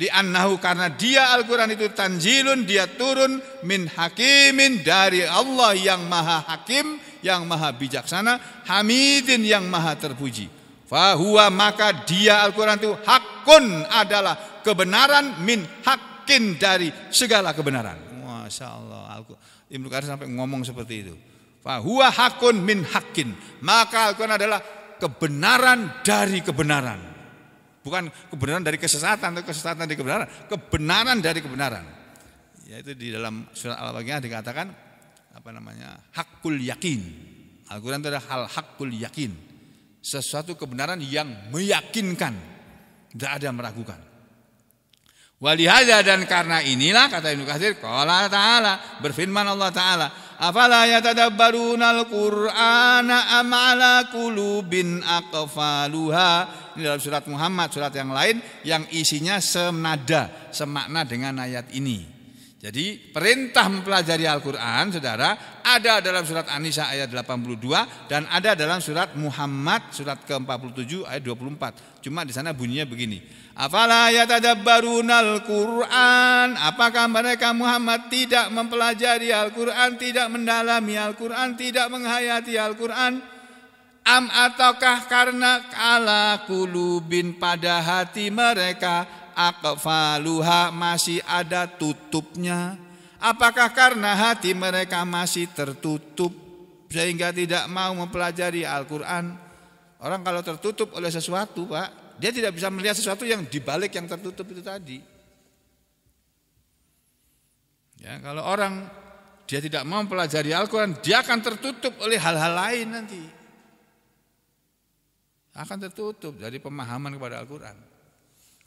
Li'annahu, karena dia Al-Quran itu tanjilun, dia turun min hakimin, dari Allah yang maha hakim, yang maha bijaksana, hamidin, yang maha terpuji. Fahuwa, maka dia Al-Quran itu hakun, adalah kebenaran, min hakin, dari segala kebenaran. Masya Allah, Ibnu Katsir sampai ngomong seperti itu. Fahuwa hakun min hakin, maka Al-Quran adalah kebenaran dari kebenaran. Bukan kebenaran dari kesesatan atau kesesatan dari kebenaran, kebenaran dari kebenaran. Yaitu di dalam surat Al-Baghawi dikatakan hakul yakin. Al-Quran itu adalah hal-hakul yakin, sesuatu kebenaran yang meyakinkan, tidak ada meragukan. Walihada, dan karena inilah, kata Ibnu Katsir, qala ta'ala, berfirman Allah Ta'ala, afala yatadabbarunal Qur'ana am ala qulubin aqfaluha. Ini dalam surat Muhammad, surat yang lain yang isinya senada, semakna dengan ayat ini. Jadi perintah mempelajari Al-Quran, saudara, ada dalam surat An-Nisa ayat 82 dan ada dalam surat Muhammad surat ke-47 ayat 24. Cuma di sana bunyinya begini. Afala yatadabbarunal Qur'an, apakah mereka Muhammad tidak mempelajari Al-Quran, tidak mendalami Al-Quran, tidak menghayati Al-Quran? Am, ataukah karena ala kulubin, pada hati mereka, aqfaluha, masih ada tutupnya. Apakah karena hati mereka masih tertutup sehingga tidak mau mempelajari Al-Quran? Orang kalau tertutup oleh sesuatu, Pak, dia tidak bisa melihat sesuatu yang dibalik yang tertutup itu tadi. Ya, kalau orang dia tidak mau mempelajari Al-Quran, dia akan tertutup oleh hal-hal lain nanti. Akan tertutup dari pemahaman kepada Al-Quran.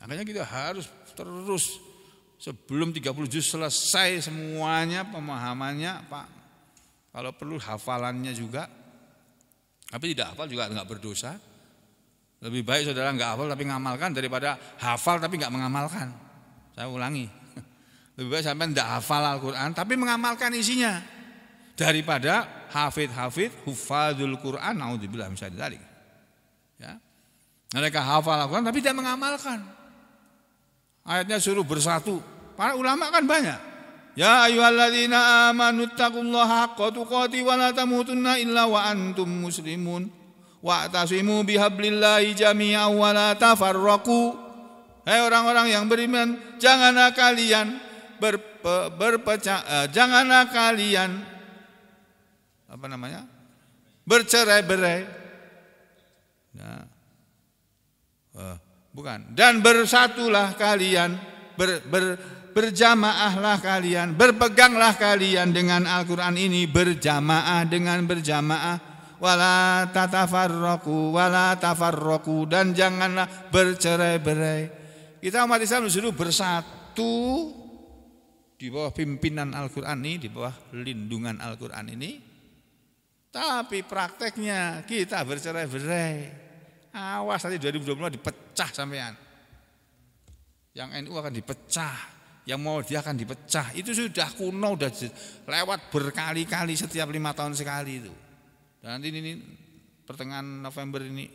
Makanya kita harus terus sebelum 30 juz selesai semuanya pemahamannya, Pak. Kalau perlu hafalannya juga. Tapi tidak hafal juga nggak berdosa. Lebih baik saudara nggak hafal tapi ngamalkan daripada hafal tapi nggak mengamalkan. Saya ulangi. Lebih baik sampai tidak hafal Al-Quran tapi mengamalkan isinya daripada hafid-hafid hufadul Quran. Naudzubillah misalnya tadi. Ya. Mereka hafal Al-Quran tapi tidak mengamalkan. Ayatnya suruh bersatu. Para ulama kan banyak. Ya ayyuhalladzina amanuttaqullaha haqqa tuqatih wa la tamutunna illa wa antum muslimun wa'tasimu bihablillahi jami'an wa la tafarraqu. Hai orang-orang yang beriman, janganlah kalian bercerai-berai. Nah, dan bersatulah kalian, berjamaahlah kalian, berpeganglah kalian dengan Al-Quran ini, berjamaah dengan berjamaah. Wala tatafarraqu, wala tafarraqu, dan janganlah bercerai-berai. Kita umat Islam disuruh bersatu di bawah pimpinan Al-Quran ini, di bawah lindungan Al-Quran ini. Tapi prakteknya kita bercerai-berai. Awas nanti 2025 dipecah sampean. Yang NU akan dipecah, yang Muhammadiyah akan dipecah. Itu sudah kuno, sudah lewat berkali-kali setiap 5 tahun sekali itu. Dan nanti ini pertengahan November ini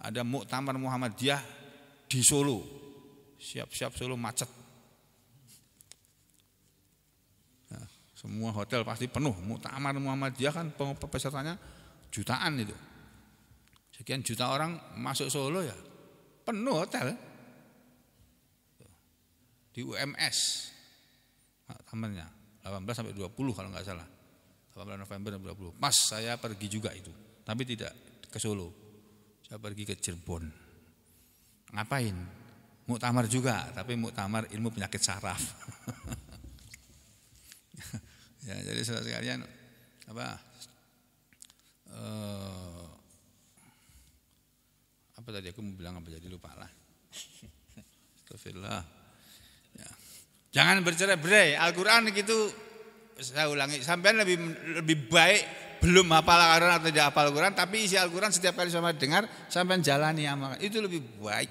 ada muktamar Muhammadiyah di Solo. Siap-siap Solo macet. Semua hotel pasti penuh. Muktamar Muhammadiyah kan pesertanya jutaan itu. Sekian juta orang masuk Solo ya. Penuh hotel. Di UMS. Tamannya 18 sampai 20 kalau nggak salah. 18 November 2020. Pas saya pergi juga itu. Tapi tidak ke Solo. Saya pergi ke Cirebon. Ngapain? Muktamar juga, tapi muktamar ilmu penyakit saraf. Ya, jadi saudara sekalian, apa tadi aku mau bilang apa jadi lupa lah. Astagfirullah. Ya. Jangan bercerai-berai. Al-Quran gitu, saya ulangi, sampean lebih baik belum hafal Al-Quran atau tidak hafal Al-Quran, tapi isi Al-Quran setiap kali sama dengar sampean jalani amal. Itu lebih baik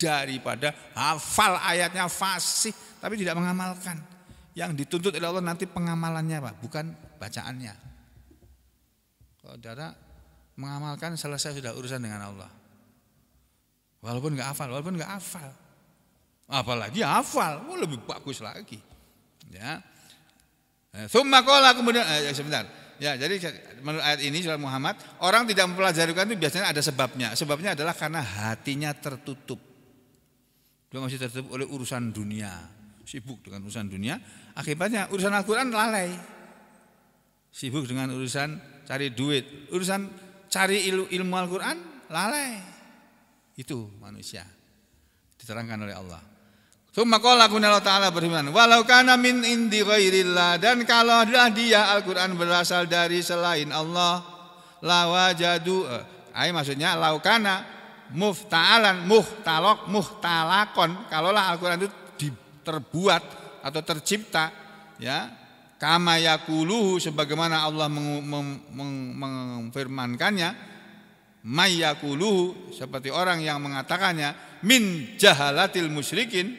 daripada hafal ayatnya fasih tapi tidak mengamalkan. Yang dituntut oleh Allah nanti pengamalannya, Pak, bukan bacaannya. Kalau saudara mengamalkan, selesai sudah urusan dengan Allah. Walaupun nggak hafal, apalagi hafal, oh, lebih bagus lagi. Ya. Tsumaqala kemudian sebentar. Ya, jadi menurut ayat ini surah Muhammad, orang tidak mempelajari itu biasanya ada sebabnya. Sebabnya adalah karena hatinya tertutup. Dia masih tertutup oleh urusan dunia. Sibuk dengan urusan dunia, akibatnya urusan Al-Quran lalai. Sibuk dengan urusan cari duit, urusan cari ilmu Al-Quran lalai. Itu manusia diterangkan oleh Allah. Tsumaqala ta'ala berfirman, walau kana min indi ghairillah, dan kalau adalah dia Al-Quran berasal dari selain Allah, lawajadu, maksudnya laukana mufta'alan, muhtalok, muhtalakon, kalaulah Al-Quran itu terbuat atau tercipta, ya, kama yakuluhu, sebagaimana Allah memfirmankannya, may yakuluhu, seperti orang yang mengatakannya, min jahalatil musyrikin,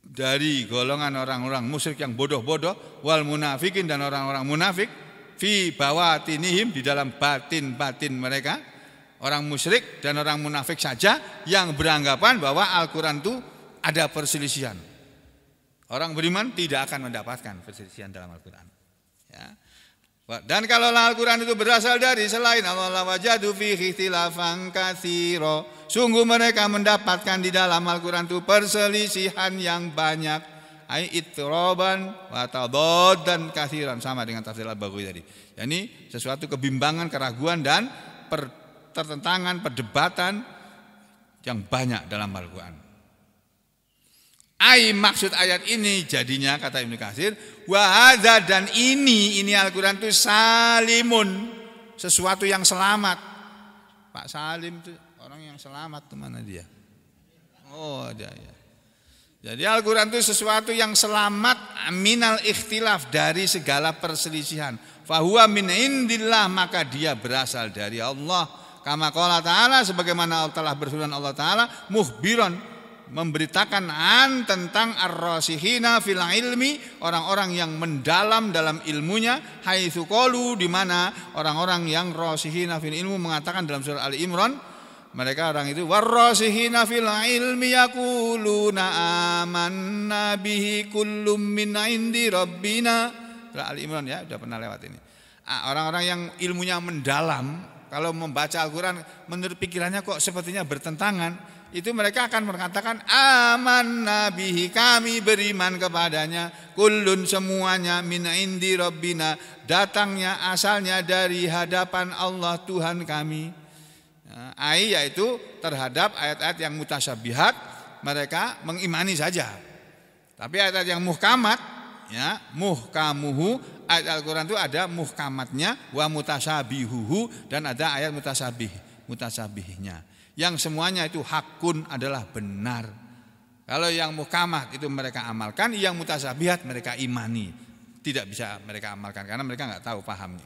dari golongan orang-orang musyrik yang bodoh-bodoh, wal munafikin, dan orang-orang munafik, fi bawatinihim, di dalam batin-batin mereka, orang musyrik dan orang munafik saja yang beranggapan bahwa Al-Quran itu ada perselisihan. Orang beriman tidak akan mendapatkan perselisihan dalam Al-Quran. Ya. Dan kalau Al-Quran itu berasal dari selain Allah, wajadu fihi ikhtilafan katsira, sungguh mereka mendapatkan di dalam Al-Quran itu perselisihan yang banyak. Ai itroban wa tadaddan katsiran, sama dengan tafsir Al-Baghawi tadi. Yani sesuatu kebimbangan, keraguan dan pertentangan, perdebatan yang banyak dalam Al-Quran. Ai maksud ayat ini jadinya, kata Ibnu Katsir, wahada, dan ini Al-Quran itu salimun, sesuatu yang selamat. Pak Salim itu orang yang selamat, kemana dia? Oh ada ya. Jadi Al-Quran itu sesuatu yang selamat, minal ikhtilaf, dari segala perselisihan. Fahuwa min indillah, maka dia berasal dari Allah. Kama qala ta'ala, sebagaimana telah berfirman Allah Ta'ala, muhbiron, memberitakan tentang ar-rasihina fil ilmi, orang-orang yang mendalam dalam ilmunya, haitsu qalu, di mana orang-orang yang rasihina fil ilmu mengatakan dalam surah Al-Imron, mereka orang itu warrasihina fil ilmi yaquluna amanna bihi kullum min indi rabbina. Surah Al-Imron ya, sudah pernah lewat ini. Orang-orang yang ilmunya mendalam, kalau membaca Al-Quran menurut pikirannya kok sepertinya bertentangan, itu mereka akan mengatakan amanna bihi, kami beriman kepadanya, kullun, semuanya, min indi rabbina, datangnya, asalnya dari hadapan Allah Tuhan kami. Ai yaitu terhadap ayat-ayat yang mutasyabihat mereka mengimani saja. Tapi ayat-ayat yang muhkamat ya, muhkamuhu, ayat Al-Qur'an itu ada muhkamatnya, wa mutasyabihuhu, dan ada ayat mutasyabihnya. Yang semuanya itu hakun, adalah benar. Kalau yang muhkamat itu mereka amalkan, yang mutasyabihat mereka imani. Tidak bisa mereka amalkan karena mereka nggak tahu paham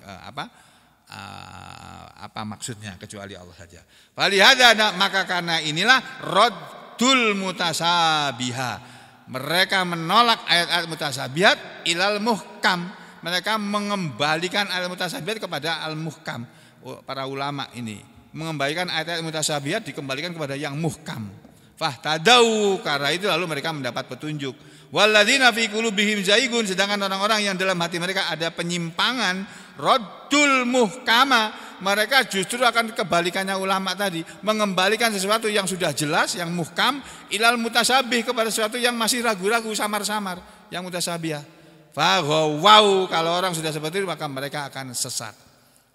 apa maksudnya kecuali Allah saja. Falihada, maka karena inilah raddul mutasyabiha, mereka menolak ayat-ayat mutasyabihat ilal muhkam, mereka mengembalikan ayat mutasyabihat kepada al muhkam. Para ulama ini mengembalikan ayat-ayat mutasyabihat dikembalikan kepada yang muhkam. Fahtadau, karena itu lalu mereka mendapat petunjuk. Walladzina fi qulubihim zaigun, sedangkan orang-orang yang dalam hati mereka ada penyimpangan, raddul muhkama, mereka justru akan kebalikannya ulama tadi, mengembalikan sesuatu yang sudah jelas, yang muhkam, ilal mutasyabih, kepada sesuatu yang masih ragu-ragu, samar-samar, yang mutasyabihat. Faghawau, kalau orang sudah seperti itu maka mereka akan sesat.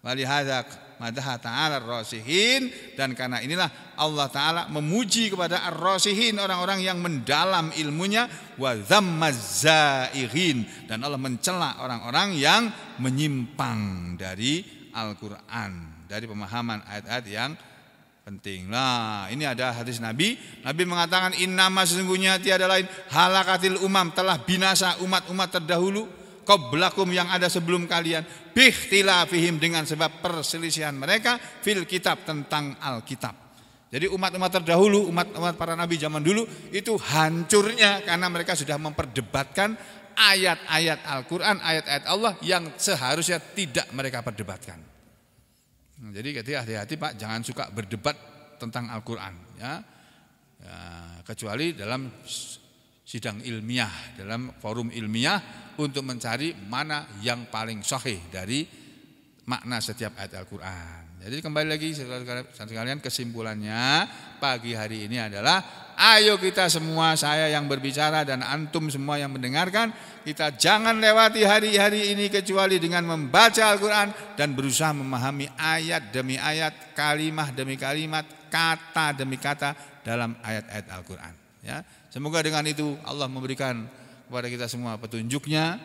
Walihadzak madaha ta'ala ar-rasihin, dan karena inilah Allah Ta'ala memuji kepada ar-rasihin, orang-orang yang mendalam ilmunya, wa zammaz zaighin, dan Allah mencela orang-orang yang menyimpang dari Al-Qur'an, dari pemahaman ayat-ayat yang penting. Nah, ini ada hadis Nabi. Nabi mengatakan innama, sesungguhnya tiada lain, halakatil umam, telah binasa umat-umat terdahulu, qablakum, yang ada sebelum kalian, bikhtilafihim, dengan sebab perselisihan mereka, fil kitab, tentang Alkitab. Jadi umat-umat terdahulu, umat-umat para nabi zaman dulu itu hancurnya karena mereka sudah memperdebatkan ayat-ayat Al-Qur'an, ayat-ayat Allah yang seharusnya tidak mereka perdebatkan. Jadi hati-hati Pak, jangan suka berdebat tentang Al-Qur'an ya. Ya, kecuali dalam sidang ilmiah, dalam forum ilmiah, untuk mencari mana yang paling sahih dari makna setiap ayat Al-Quran. Jadi kembali lagi sekalian, kesimpulannya pagi hari ini adalah, ayo kita semua, saya yang berbicara dan antum semua yang mendengarkan, kita jangan lewati hari-hari ini kecuali dengan membaca Al-Quran dan berusaha memahami ayat demi ayat, kalimat demi kalimat, kata demi kata dalam ayat-ayat Al-Quran ya. Semoga dengan itu Allah memberikan kepada kita semua petunjuknya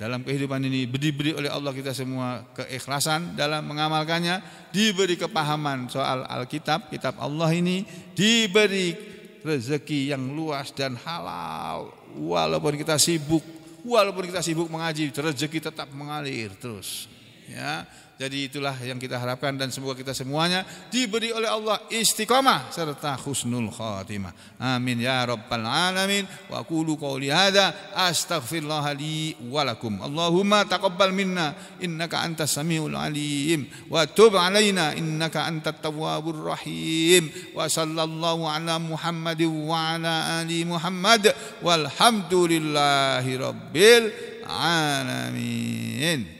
dalam kehidupan ini, diberi oleh Allah kita semua keikhlasan dalam mengamalkannya, diberi kepahaman soal Alkitab, kitab Allah ini, diberi rezeki yang luas dan halal. Walaupun kita sibuk mengaji, rezeki tetap mengalir terus ya. Jadi itulah yang kita harapkan, dan semoga kita semuanya diberi oleh Allah istiqomah serta husnul khatimah. Amin ya rabbal alamin. Wa qulu qouli hadza astaghfirullah li wa lakum. Allahumma taqabbal minna innaka antas samiul alim wa tub alaina innaka antat tawwabur rahim. Wa sallallahu ala Muhammadin wa ala ali Muhammad, walhamdulillahi rabbil alamin.